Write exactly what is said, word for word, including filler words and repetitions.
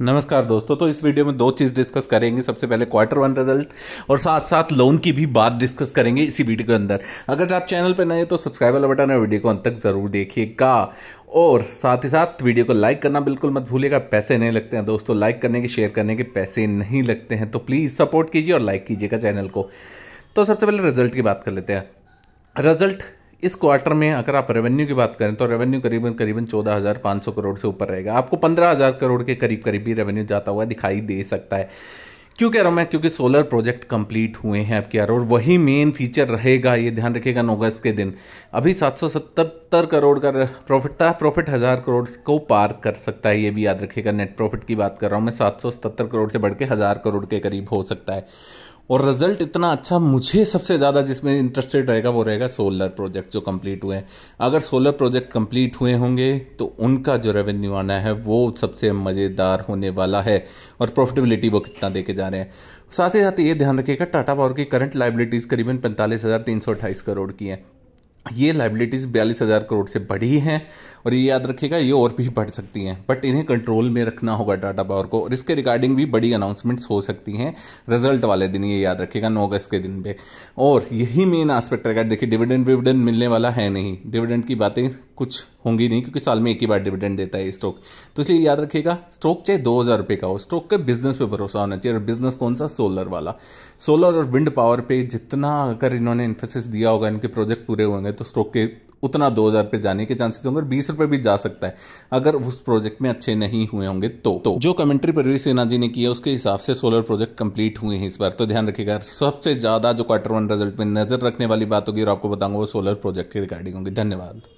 नमस्कार दोस्तों। तो इस वीडियो में दो चीज़ डिस्कस करेंगे। सबसे पहले क्वार्टर वन रिजल्ट और साथ साथ लोन की भी बात डिस्कस करेंगे इसी वीडियो के अंदर। अगर आप चैनल पर नए तो सब्सक्राइब वाला बटन और वीडियो को अंत तक जरूर देखिएगा और साथ ही साथ वीडियो को लाइक करना बिल्कुल मत भूलिएगा। पैसे नहीं लगते हैं दोस्तों, लाइक करने के, शेयर करने के पैसे नहीं लगते हैं, तो प्लीज़ सपोर्ट कीजिए और लाइक कीजिएगा चैनल को। तो सबसे पहले रिजल्ट की बात कर लेते हैं। रिजल्ट इस क्वार्टर में अगर आप रेवेन्यू की बात करें तो रेवेन्यू करीबन करीबन चौदह हज़ार पाँच सौ करोड़ से ऊपर रहेगा। आपको पंद्रह हज़ार करोड़ के करीब करीब भी रेवेन्यू जाता हुआ दिखाई दे सकता है। क्यों कह रहा हूँ मैं? क्योंकि सोलर प्रोजेक्ट कंप्लीट हुए हैं आपके यार, और वही मेन फीचर रहेगा, ये ध्यान रखिएगा। नौ अगस्त के दिन अभी सात सौ सत्तर करोड़ का प्रॉफिट था। प्रॉफिट हज़ार करोड़ को पार कर सकता है, ये भी याद रखिएगा। नेट प्रॉफिट की बात कर रहा हूँ मैं, सात सौ सत्तर करोड़ से बढ़ के हज़ार करोड़ के करीब हो सकता है। और रिजल्ट इतना अच्छा, मुझे सबसे ज़्यादा जिसमें इंटरेस्टेड रहेगा वो रहेगा सोलर प्रोजेक्ट जो कंप्लीट हुए हैं। अगर सोलर प्रोजेक्ट कंप्लीट हुए होंगे तो उनका जो रेवेन्यू आना है वो सबसे मज़ेदार होने वाला है, और प्रॉफिटेबिलिटी वो कितना देके जा रहे हैं। साथ ही साथ ये ध्यान रखिएगा, टाटा पावर की करंट लाइबिलिटीज़ करीबन पैंतालीस हज़ार तीन सौ अट्ठाईस करोड़ की हैं। ये लाइबिलिटीज़ बयालीस हज़ार करोड़ से बढ़ी हैं, और ये याद रखिएगा ये और भी बढ़ सकती हैं, बट इन्हें कंट्रोल में रखना होगा टाटा पावर को। और इसके रिगार्डिंग भी बड़ी अनाउंसमेंट्स हो सकती हैं रिजल्ट वाले दिन, ये याद रखिएगा नौ अगस्त के दिन पे। और यही मेन आस्पेक्ट रहेगा। देखिए डिविडेंड विविडेंड मिलने वाला है नहीं, डिविडेंड की बातें कुछ होंगी नहीं, क्योंकि साल में एक ही बार डिविडेंड देता है स्टॉक। तो इसलिए याद रखिएगा, स्टॉक चाहे दो हज़ार रुपये का हो, स्टॉक के बिजनेस पे भरोसा होना चाहिए। और बिजनेस कौन सा? सोलर वाला। सोलर और विंड पावर पे जितना अगर इन्होंने इन्फोसिस दिया होगा, इनके प्रोजेक्ट पूरे होंगे तो स्टॉक के उतना दो हज़ार पे जाने के चांसेस होंगे, और बीस रुपये भी जा सकता है अगर उस प्रोजेक्ट में अच्छे नहीं हुए होंगे तो। तो जो कमेंट्री प्रवीर सिन्हा जी ने की है उसके हिसाब से सोलर प्रोजेक्ट कंप्लीट हुए हैं इस बार। तो ध्यान रखिएगा, सबसे ज़्यादा जो क्वार्टर वन रिजल्ट में नज़र रखने वाली बात होगी और आपको बताऊंगा वो सोलर प्रोजेक्ट के रिगार्डिंग होगी। धन्यवाद।